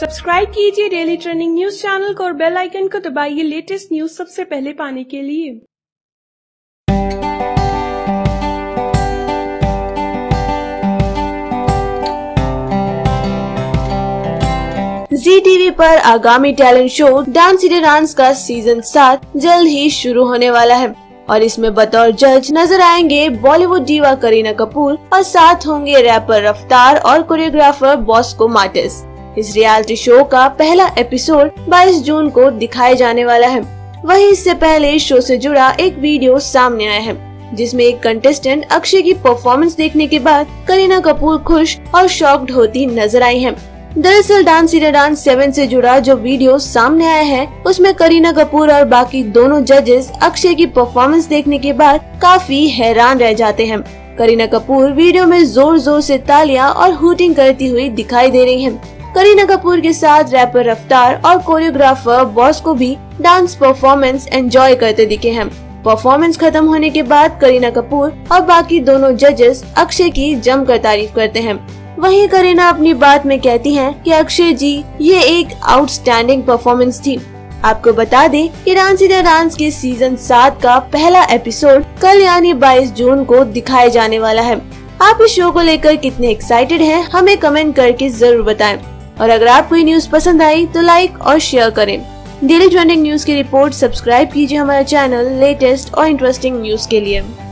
Subscribe कीजिए daily trending news channel को और बेल आइकन को दबाइए लेटेस्ट न्यूज सबसे पहले पाने के लिए। जी टीवी पर आगामी talent show dance India dance का सीजन 7 जल्द ही शुरू होने वाला है और इसमें बतौर जज नजर आएंगे बॉलीवुड डीवा करीना कपूर और साथ होंगे रैपर रफ्तार और कोरियोग्राफर बॉस्को मार्टिस। इस रियलिटी शो का पहला एपिसोड 22 जून को दिखाया जाने वाला है। वहीं इससे पहले शो से जुड़ा एक वीडियो सामने आया है जिसमें एक कंटेस्टेंट अक्षय की परफॉर्मेंस देखने के बाद करीना कपूर खुश और शॉक्ड होती नजर आई है। दरअसल डांस इंडिया डांस 7 से जुड़ा जो वीडियो सामने आया है उसमें करीना कपूर और बाकी दोनों जजेस अक्षय की परफॉर्मेंस देखने के बाद काफी हैरान रह जाते हैं। करीना कपूर वीडियो में जोर जोर से तालियां और हूटिंग करती हुई दिखाई दे रही हैं। करीना कपूर के साथ रैपर रफ्तार और कोरियोग्राफर बॉस्को भी डांस परफॉर्मेंस एंजॉय करते दिखे हैं। परफॉर्मेंस खत्म होने के बाद करीना कपूर और बाकी दोनों जजेस अक्षय की जमकर तारीफ करते हैं। वहीं करीना अपनी बात में कहती हैं कि अक्षय जी ये एक आउटस्टैंडिंग परफॉर्मेंस थी। आपको बता दें कि डांस इंडिया डांस के सीजन 7 का पहला एपिसोड कल यानी 22 जून को दिखाया जाने वाला है। आप इस शो को लेकर कितने एक्साइटेड हैं हमें कमेंट करके जरूर बताएं और अगर आपको ये न्यूज पसंद आई तो लाइक और शेयर करें। डेली ट्रेंडिंग न्यूज की रिपोर्ट सब्सक्राइब कीजिए हमारा चैनल लेटेस्ट और इंटरेस्टिंग न्यूज के लिए।